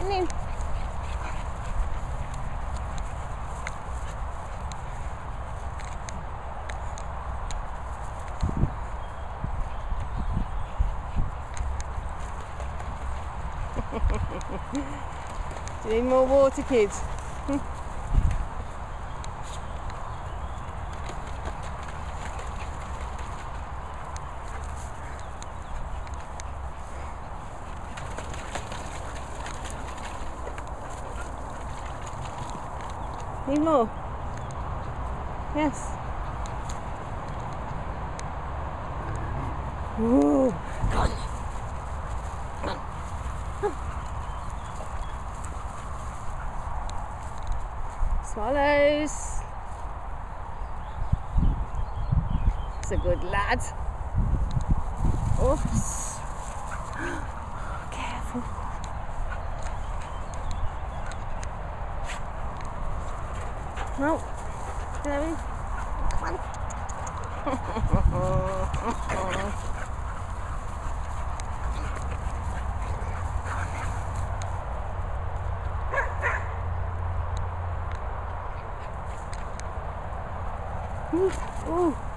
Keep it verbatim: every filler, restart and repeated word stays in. And then do you need more water, kids? Need more? Yes. Ooh, come on. Swallows. It's a good lad. Oops. Careful. No. Come on. Come on. Ooh, ooh.